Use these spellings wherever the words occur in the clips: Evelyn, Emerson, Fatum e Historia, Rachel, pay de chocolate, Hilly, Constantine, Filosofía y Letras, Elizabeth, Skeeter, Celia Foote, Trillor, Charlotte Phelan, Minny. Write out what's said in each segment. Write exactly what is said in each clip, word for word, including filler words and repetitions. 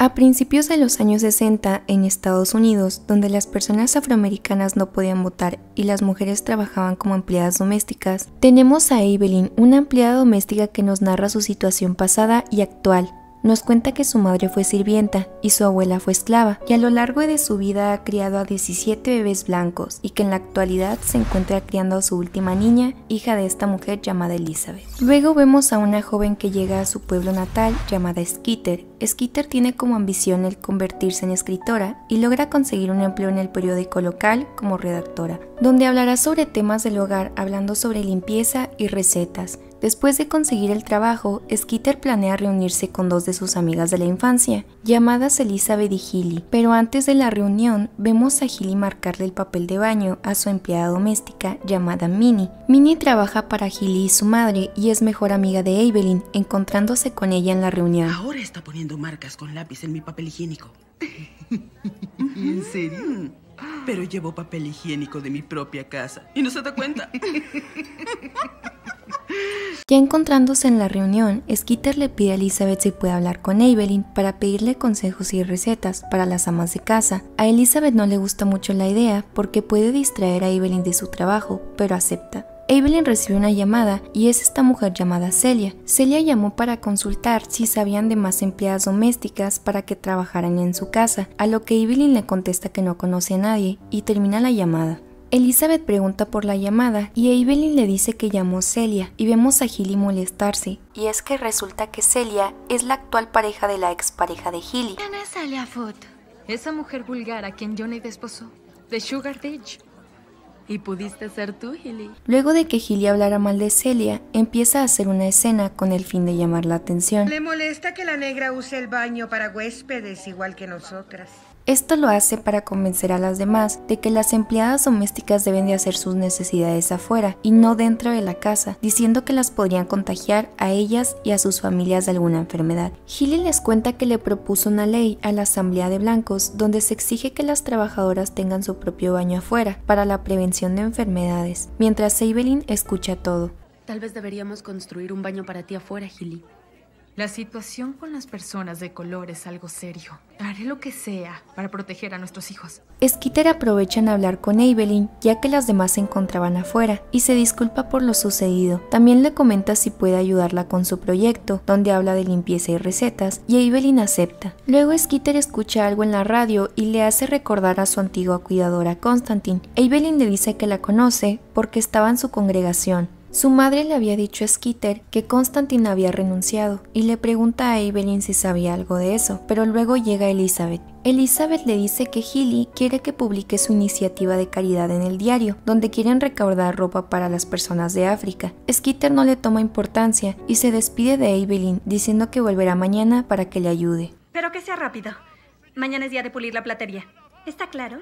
A principios de los años sesenta en Estados Unidos, donde las personas afroamericanas no podían votar y las mujeres trabajaban como empleadas domésticas, tenemos a Evelyn, una empleada doméstica que nos narra su situación pasada y actual. Nos cuenta que su madre fue sirvienta y su abuela fue esclava, y a lo largo de su vida ha criado a diecisiete bebés blancos, y que en la actualidad se encuentra criando a su última niña, hija de esta mujer llamada Elizabeth. Luego vemos a una joven que llega a su pueblo natal llamada Skeeter. Skeeter tiene como ambición el convertirse en escritora y logra conseguir un empleo en el periódico local como redactora, donde hablará sobre temas del hogar, hablando sobre limpieza y recetas. Después de conseguir el trabajo, Skeeter planea reunirse con dos de sus amigas de la infancia, llamadas Elizabeth y Hilly, pero antes de la reunión vemos a Hilly marcarle el papel de baño a su empleada doméstica llamada Minny. Minny trabaja para Hilly y su madre y es mejor amiga de Evelyn, encontrándose con ella en la reunión. Ahora está poniendo marcas con lápiz en mi papel higiénico. ¿En serio? Pero llevo papel higiénico de mi propia casa y no se da cuenta. Ya encontrándose en la reunión, Skeeter le pide a Elizabeth si puede hablar con Evelyn para pedirle consejos y recetas para las amas de casa. A Elizabeth no le gusta mucho la idea porque puede distraer a Evelyn de su trabajo, pero acepta. Evelyn recibe una llamada y es esta mujer llamada Celia. Celia llamó para consultar si sabían de más empleadas domésticas para que trabajaran en su casa, a lo que Evelyn le contesta que no conoce a nadie y termina la llamada. Elizabeth pregunta por la llamada y Evelyn le dice que llamó Celia y vemos a Hilly molestarse. Y es que resulta que Celia es la actual pareja de la expareja de Hilly. ¿Quién es Celia Foote? Esa mujer vulgar a quien Johnny desposó, de Sugar Ditch. Y pudiste ser tú, Hilly. Luego de que Hilly hablara mal de Celia, empieza a hacer una escena con el fin de llamar la atención. Le molesta que la negra use el baño para huéspedes igual que nosotras. Esto lo hace para convencer a las demás de que las empleadas domésticas deben de hacer sus necesidades afuera y no dentro de la casa, diciendo que las podrían contagiar a ellas y a sus familias de alguna enfermedad. Hilly les cuenta que le propuso una ley a la Asamblea de Blancos donde se exige que las trabajadoras tengan su propio baño afuera para la prevención de enfermedades, mientras Evelyn escucha todo. Tal vez deberíamos construir un baño para ti afuera, Hilly. La situación con las personas de color es algo serio. Haré lo que sea para proteger a nuestros hijos. Skeeter aprovecha en hablar con Evelyn, ya que las demás se encontraban afuera, y se disculpa por lo sucedido. También le comenta si puede ayudarla con su proyecto, donde habla de limpieza y recetas, y Evelyn acepta. Luego Skeeter escucha algo en la radio y le hace recordar a su antigua cuidadora Constantine. Evelyn le dice que la conoce porque estaba en su congregación. Su madre le había dicho a Skeeter que Constantine había renunciado y le pregunta a Evelyn si sabía algo de eso, pero luego llega Elizabeth. Elizabeth le dice que Hilly quiere que publique su iniciativa de caridad en el diario, donde quieren recaudar ropa para las personas de África. Skeeter no le toma importancia y se despide de Evelyn diciendo que volverá mañana para que le ayude. Pero que sea rápido. Mañana es día de pulir la platería. ¿Está claro?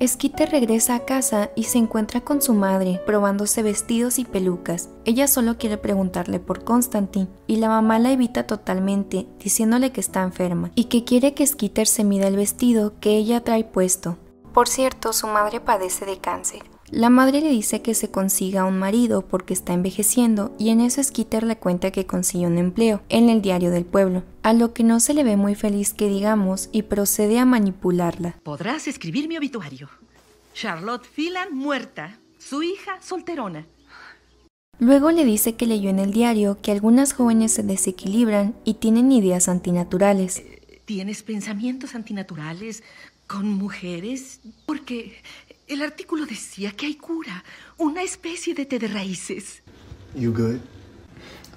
Skeeter regresa a casa y se encuentra con su madre, probándose vestidos y pelucas. Ella solo quiere preguntarle por Constantine, y la mamá la evita totalmente, diciéndole que está enferma, y que quiere que Skeeter se mida el vestido que ella trae puesto. Por cierto, su madre padece de cáncer. La madre le dice que se consiga un marido porque está envejeciendo, y en eso Skeeter le cuenta que consigue un empleo en el diario del pueblo, a lo que no se le ve muy feliz que digamos, y procede a manipularla. Podrás escribir mi obituario. Charlotte Phelan muerta, su hija solterona. Luego le dice que leyó en el diario que algunas jóvenes se desequilibran y tienen ideas antinaturales. ¿Tienes pensamientos antinaturales con mujeres? Porque el artículo decía que hay cura, una especie de té de raíces. You good?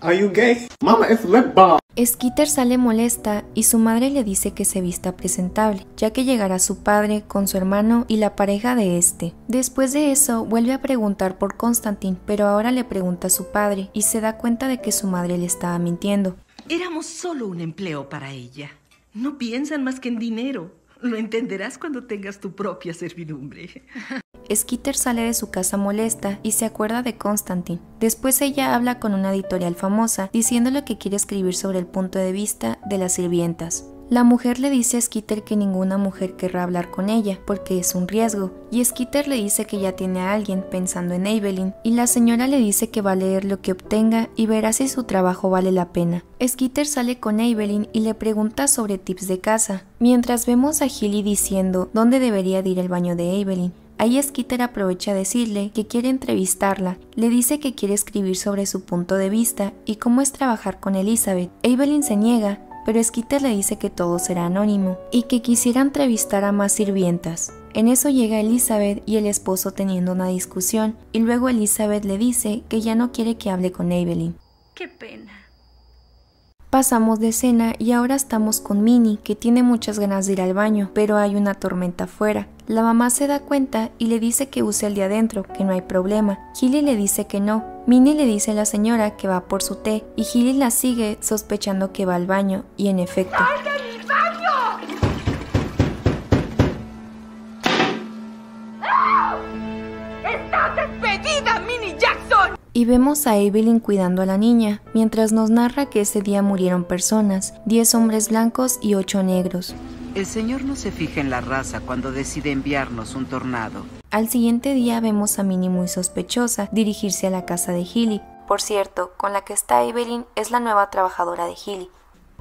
Are you gay? Mama, it's lip balm. Skeeter sale molesta y su madre le dice que se vista presentable, ya que llegará su padre con su hermano y la pareja de este. Después de eso vuelve a preguntar por Constantine, pero ahora le pregunta a su padre y se da cuenta de que su madre le estaba mintiendo. Éramos solo un empleo para ella. No piensan más que en dinero. Lo entenderás cuando tengas tu propia servidumbre. Skeeter sale de su casa molesta y se acuerda de Constantine. Después ella habla con una editorial famosa diciéndole que quiere escribir sobre el punto de vista de las sirvientas. La mujer le dice a Skeeter que ninguna mujer querrá hablar con ella, porque es un riesgo, y Skeeter le dice que ya tiene a alguien, pensando en Evelyn, y la señora le dice que va a leer lo que obtenga y verá si su trabajo vale la pena. Skeeter sale con Evelyn y le pregunta sobre tips de casa, mientras vemos a Hilly diciendo dónde debería de ir el baño de Evelyn. Ahí Skeeter aprovecha a decirle que quiere entrevistarla, le dice que quiere escribir sobre su punto de vista y cómo es trabajar con Elizabeth. Evelyn se niega, pero Skeeter le dice que todo será anónimo y que quisiera entrevistar a más sirvientas. En eso llega Elizabeth y el esposo teniendo una discusión, y luego Elizabeth le dice que ya no quiere que hable con Evelyn. ¡Qué pena! Pasamos de escena y ahora estamos con Minny, que tiene muchas ganas de ir al baño, pero hay una tormenta afuera. La mamá se da cuenta y le dice que use el de adentro, que no hay problema. Hilly le dice que no. Minny le dice a la señora que va por su té y Hilly la sigue sospechando que va al baño y en efecto... ¡Sal de mi baño! ¡Estás despedida, Minny Jackson! Y vemos a Evelyn cuidando a la niña, mientras nos narra que ese día murieron personas, diez hombres blancos y ocho negros. El Señor no se fija en la raza cuando decide enviarnos un tornado. Al siguiente día vemos a Minny muy sospechosa dirigirse a la casa de Hilly. Por cierto, con la que está Evelyn es la nueva trabajadora de Hilly.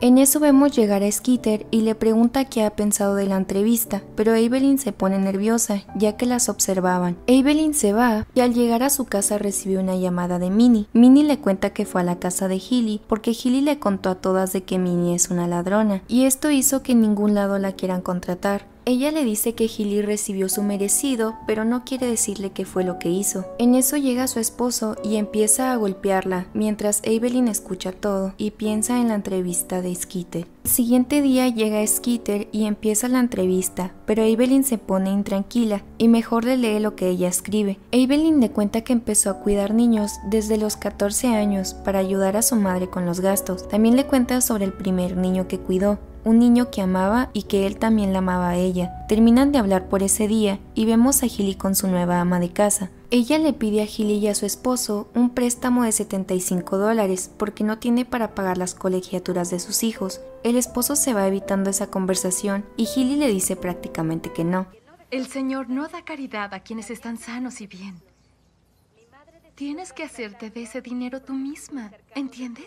En eso vemos llegar a Skeeter y le pregunta qué ha pensado de la entrevista, pero Evelyn se pone nerviosa ya que las observaban. Evelyn se va y al llegar a su casa recibe una llamada de Minny. Minny le cuenta que fue a la casa de Hilly porque Hilly le contó a todas de que Minny es una ladrona y esto hizo que en ningún lado la quieran contratar. Ella le dice que Hilly recibió su merecido, pero no quiere decirle qué fue lo que hizo. En eso llega su esposo y empieza a golpearla, mientras Evelyn escucha todo y piensa en la entrevista de Skeeter. El siguiente día llega Skeeter y empieza la entrevista, pero Evelyn se pone intranquila y mejor le lee lo que ella escribe. Evelyn le cuenta que empezó a cuidar niños desde los catorce años para ayudar a su madre con los gastos. También le cuenta sobre el primer niño que cuidó, un niño que amaba y que él también la amaba a ella. Terminan de hablar por ese día y vemos a Hilly con su nueva ama de casa. Ella le pide a Hilly y a su esposo un préstamo de setenta y cinco dólares porque no tiene para pagar las colegiaturas de sus hijos. El esposo se va evitando esa conversación y Hilly le dice prácticamente que no. El Señor no da caridad a quienes están sanos y bien. Tienes que hacerte de ese dinero tú misma, ¿entiendes?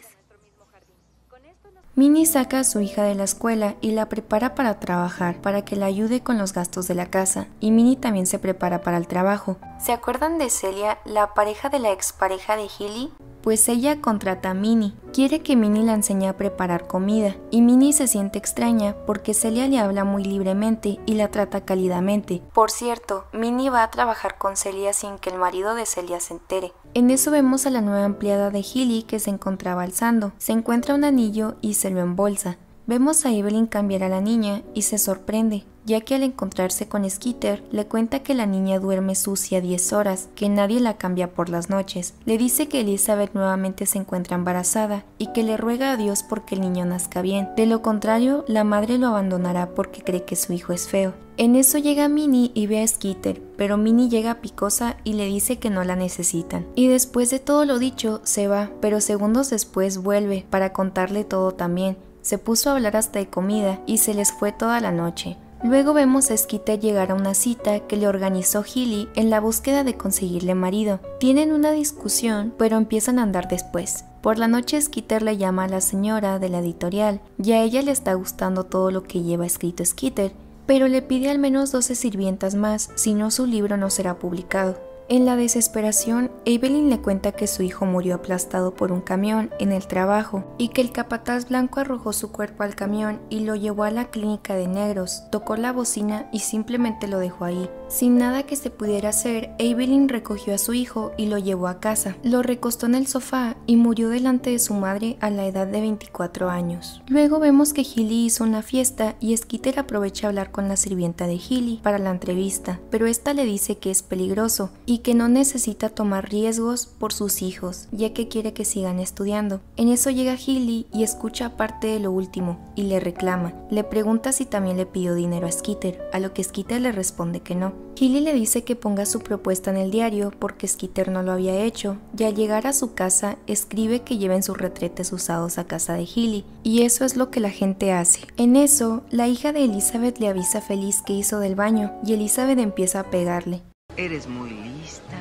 Minny saca a su hija de la escuela y la prepara para trabajar, para que la ayude con los gastos de la casa, y Minny también se prepara para el trabajo. ¿Se acuerdan de Celia, la pareja de la expareja de Hilly? Pues ella contrata a Minny, quiere que Minny la enseñe a preparar comida, y Minny se siente extraña porque Celia le habla muy libremente y la trata cálidamente. Por cierto, Minny va a trabajar con Celia sin que el marido de Celia se entere. En eso vemos a la nueva empleada de Hilly que se encontraba alzando. Se encuentra un anillo y se lo embolsa. Vemos a Evelyn cambiar a la niña y se sorprende, ya que al encontrarse con Skeeter le cuenta que la niña duerme sucia diez horas, que nadie la cambia por las noches. Le dice que Elizabeth nuevamente se encuentra embarazada y que le ruega a Dios porque el niño nazca bien. De lo contrario, la madre lo abandonará porque cree que su hijo es feo. En eso llega Minny y ve a Skeeter, pero Minny llega picosa y le dice que no la necesitan. Y después de todo lo dicho, se va, pero segundos después vuelve para contarle todo también. Se puso a hablar hasta de comida y se les fue toda la noche. Luego vemos a Skeeter llegar a una cita que le organizó Hilly en la búsqueda de conseguirle marido. Tienen una discusión, pero empiezan a andar después. Por la noche Skeeter le llama a la señora de la editorial y a ella le está gustando todo lo que lleva escrito Skeeter, pero le pide al menos doce sirvientas más, si no su libro no será publicado. En la desesperación, Evelyn le cuenta que su hijo murió aplastado por un camión en el trabajo y que el capataz blanco arrojó su cuerpo al camión y lo llevó a la clínica de negros, tocó la bocina y simplemente lo dejó ahí. Sin nada que se pudiera hacer, Evelyn recogió a su hijo y lo llevó a casa, lo recostó en el sofá y murió delante de su madre a la edad de veinticuatro años. Luego vemos que Hilly hizo una fiesta y Skeeter aprovecha a hablar con la sirvienta de Hilly para la entrevista, pero esta le dice que es peligroso y que no necesita tomar riesgos por sus hijos, ya que quiere que sigan estudiando. En eso llega Hilly y escucha parte de lo último y le reclama. Le pregunta si también le pidió dinero a Skeeter, a lo que Skeeter le responde que no. Hilly le dice que ponga su propuesta en el diario porque Skeeter no lo había hecho, y al llegar a su casa escribe que lleven sus retretes usados a casa de Hilly, y eso es lo que la gente hace. En eso, la hija de Elizabeth le avisa a Feliz que hizo del baño, y Elizabeth empieza a pegarle. Eres muy lista,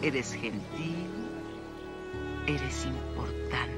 eres gentil, eres importante.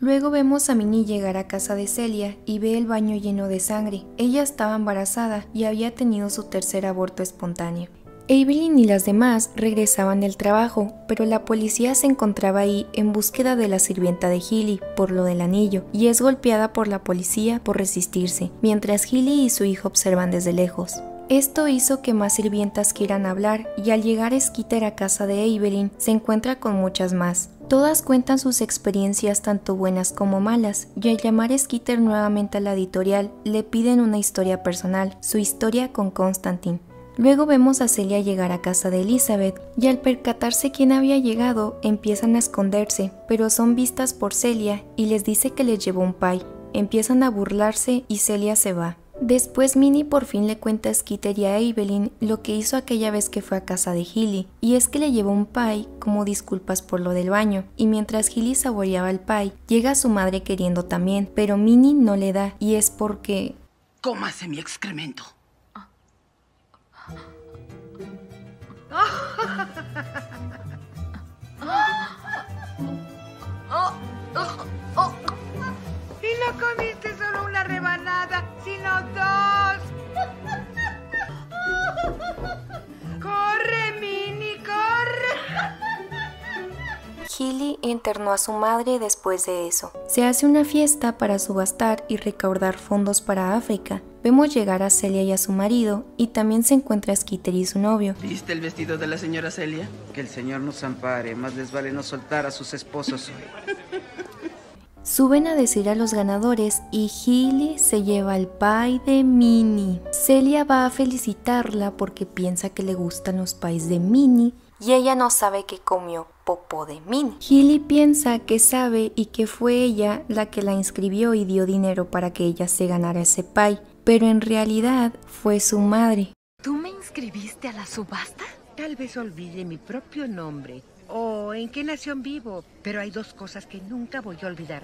Luego vemos a Minny llegar a casa de Celia y ve el baño lleno de sangre. Ella estaba embarazada y había tenido su tercer aborto espontáneo. Evelyn y las demás regresaban del trabajo, pero la policía se encontraba ahí en búsqueda de la sirvienta de Hilly por lo del anillo, y es golpeada por la policía por resistirse, mientras Hilly y su hijo observan desde lejos. Esto hizo que más sirvientas quieran hablar, y al llegar Skeeter a casa de Evelyn se encuentra con muchas más. Todas cuentan sus experiencias tanto buenas como malas, y al llamar a Skeeter nuevamente a la editorial le piden una historia personal, su historia con Constantine. Luego vemos a Celia llegar a casa de Elizabeth, y al percatarse quién había llegado empiezan a esconderse, pero son vistas por Celia y les dice que les llevó un pay. Empiezan a burlarse y Celia se va. Después Minny por fin le cuenta a Skeeter y a Evelyn lo que hizo aquella vez que fue a casa de Hilly, y es que le llevó un pie como disculpas por lo del baño, y mientras Hilly saboreaba el pie, llega su madre queriendo también, pero Minny no le da, y es porque... ¡Cómase mi excremento! ¡Y no comiste solo una rebanada, sino dos! ¡Corre, Minny, corre! Hilly internó a su madre después de eso. Se hace una fiesta para subastar y recaudar fondos para África. Vemos llegar a Celia y a su marido, y también se encuentra Skeeter y su novio. ¿Viste el vestido de la señora Celia? Que el señor nos ampare, más les vale no soltar a sus esposos. Suben a decir a los ganadores y Hilly se lleva el pay de Minny. Celia va a felicitarla porque piensa que le gustan los pays de Minny y ella no sabe que comió popó de Minny. Hilly piensa que sabe y que fue ella la que la inscribió y dio dinero para que ella se ganara ese pay, pero en realidad fue su madre. ¿Tú me inscribiste a la subasta? Tal vez olvide mi propio nombre. O en qué nación vivo, pero hay dos cosas que nunca voy a olvidar.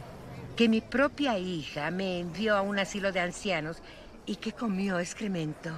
Que mi propia hija me envió a un asilo de ancianos y que comió excremento.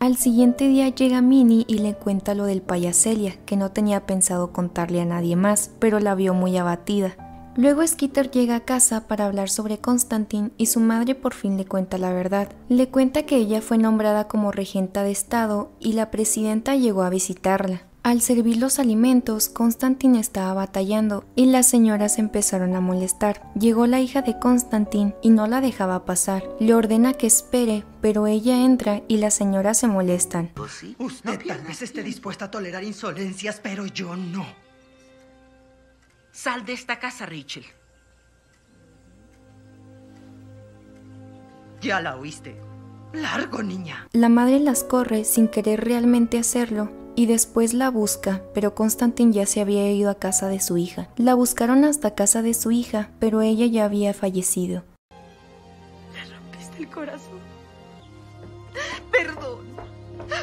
Al siguiente día llega Minny y le cuenta lo del pay a Celia, que no tenía pensado contarle a nadie más, pero la vio muy abatida. Luego Skeeter llega a casa para hablar sobre Constantine y su madre por fin le cuenta la verdad. Le cuenta que ella fue nombrada como regenta de estado y la presidenta llegó a visitarla. Al servir los alimentos, Constantine estaba batallando y las señoras empezaron a molestar. Llegó la hija de Constantine y no la dejaba pasar. Le ordena que espere, pero ella entra y las señoras se molestan. Usted tal vez esté dispuesta a tolerar insolencias, pero yo no. Sal de esta casa, Rachel. Ya la oíste. Largo, niña. La madre las corre sin querer realmente hacerlo. Y después la busca, pero Constantine ya se había ido a casa de su hija. La buscaron hasta casa de su hija, pero ella ya había fallecido. Le rompiste el corazón. Perdón,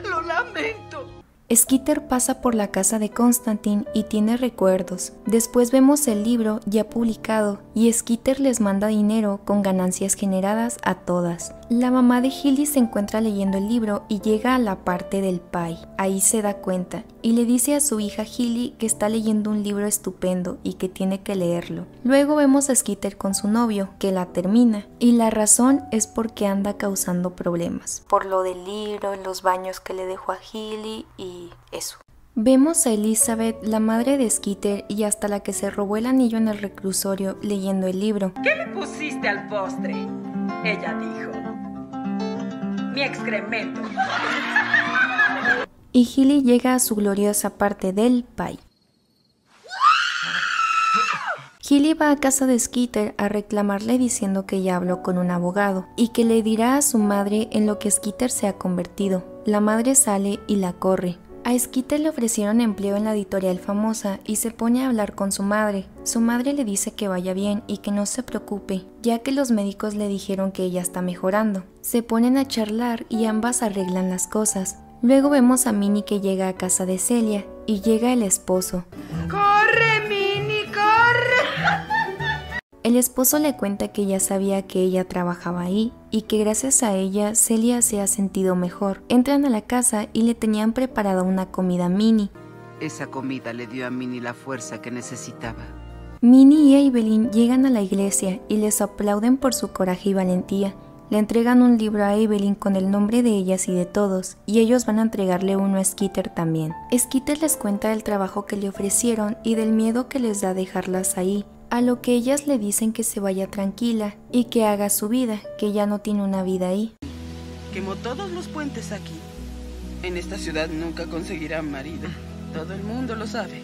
lo lamento. Skeeter pasa por la casa de Constantine y tiene recuerdos. Después vemos el libro ya publicado y Skeeter les manda dinero con ganancias generadas a todas. La mamá de Hilly se encuentra leyendo el libro y llega a la parte del pay. Ahí se da cuenta y le dice a su hija Hilly que está leyendo un libro estupendo y que tiene que leerlo. Luego vemos a Skeeter con su novio, que la termina, y la razón es porque anda causando problemas. Por lo del libro, los baños que le dejó a Hilly y... eso. Vemos a Elizabeth, la madre de Skeeter y hasta la que se robó el anillo en el reclusorio, leyendo el libro. ¿Qué le pusiste al postre? Ella dijo, mi excremento. Y Hilly llega a su gloriosa parte del pay. Hilly va a casa de Skeeter a reclamarle diciendo que ya habló con un abogado y que le dirá a su madre en lo que Skeeter se ha convertido. La madre sale y la corre. A Skeeter le ofrecieron empleo en la editorial famosa y se pone a hablar con su madre. Su madre le dice que vaya bien y que no se preocupe, ya que los médicos le dijeron que ella está mejorando. Se ponen a charlar y ambas arreglan las cosas. Luego vemos a Minny que llega a casa de Celia y llega el esposo. ¡Corre, Minny, corre! El esposo le cuenta que ya sabía que ella trabajaba ahí y que gracias a ella Celia se ha sentido mejor. Entran a la casa y le tenían preparada una comida a Minny. Esa comida le dio a Minny la fuerza que necesitaba. Minny y Evelyn llegan a la iglesia y les aplauden por su coraje y valentía. Le entregan un libro a Evelyn con el nombre de ellas y de todos, y ellos van a entregarle uno a Skeeter también. Skeeter les cuenta del trabajo que le ofrecieron y del miedo que les da dejarlas ahí, a lo que ellas le dicen que se vaya tranquila y que haga su vida, que ya no tiene una vida ahí. Quemó todos los puentes aquí. En esta ciudad nunca conseguirá marido. Todo el mundo lo sabe.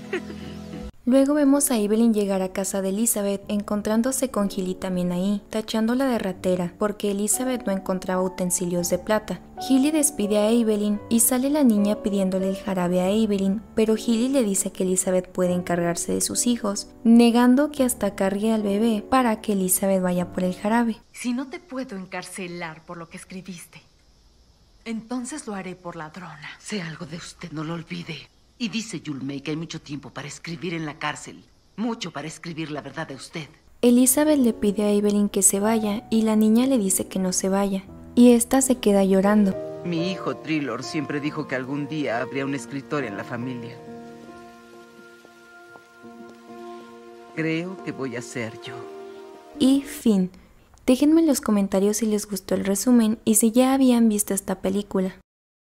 Luego vemos a Evelyn llegar a casa de Elizabeth, encontrándose con Hilly también ahí, tachándola de ratera, porque Elizabeth no encontraba utensilios de plata. Hilly despide a Evelyn y sale la niña pidiéndole el jarabe a Evelyn, pero Hilly le dice que Elizabeth puede encargarse de sus hijos, negando que hasta cargue al bebé para que Elizabeth vaya por el jarabe. Si no te puedo encarcelar por lo que escribiste, entonces lo haré por ladrona. Sé algo de usted, no lo olvide. Y dice Yulmei que hay mucho tiempo para escribir en la cárcel, mucho para escribir la verdad de usted. Elizabeth le pide a Evelyn que se vaya y la niña le dice que no se vaya, y esta se queda llorando. Mi hijo Trillor siempre dijo que algún día habría un escritor en la familia. Creo que voy a ser yo. Y fin. Déjenme en los comentarios si les gustó el resumen y si ya habían visto esta película.